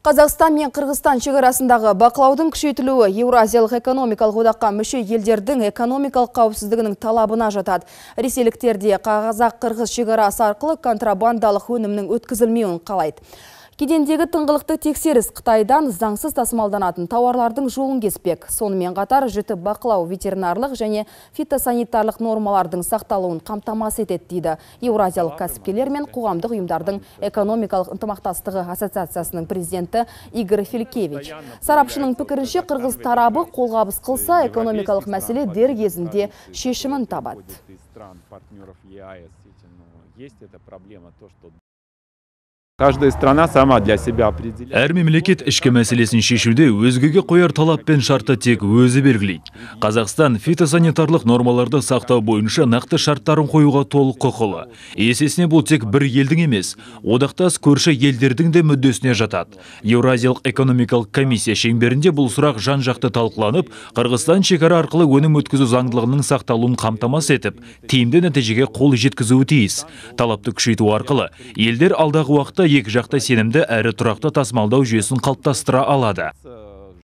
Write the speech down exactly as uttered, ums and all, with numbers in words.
Қазақстан мен Қырғызстан шекарасындағы бақылаудың күшейтілуі Еуразиялық экономикалық одаққа мүше елдердің экономикалық қауіпсіздігінің талабына жатады. Ресейліктерде қазақ-қырғыз шекарасы арқылы контрабандалық өнімнің өткізілмеуін қалайды. Кедендегі тыңғылықты тексеріс Қытайдан заңсыз тасымалданатын тауарлардың жолын кеспек. Сонымен қатар жіті бақылау ветеринарлық және фитосанитарлық нормалардың сақталуын қамтамасыз етеді дейді Еуразиялық кәсіпкерлер мен қоғамдық ұйымдардың экономикалық ынтымақтастығы ассоциациясының президенті Игорь Филькевич. Сарапшының пікірінше, қырғыз тарабы қолғабыс қылса, экономикалық мәселе дер кезінде шешімін табады. Каждая страна сама для себя определяет. Әр мемлекет ішкі мәселесін шешуде өзгеге қояр талап пен шартты тек өзі белгілейді. Қазақстан фитосанитарлық нормаларды сақтау бойынша нақты шарттарын қоюға толық құқылы. Есесіне бұл тек бір елдің емес, одақтас көрші елдердің де мүддесіне жатады. Еуразиялық экономикалық комиссия шеңберінде бұл сұрақ жан-жақты талқыланып, Қырғызстан шекара арқылы өнім өткізу заңдылығының сақталуын қамтамасыз етіп, тиімді нәтижеге қол жеткізуі тиіс. Талапты күшейту арқылы елдер алдағы уақытта екі жақты сенімді әрі тұрақты тасымалдау жүйесін қалыптастыра алады.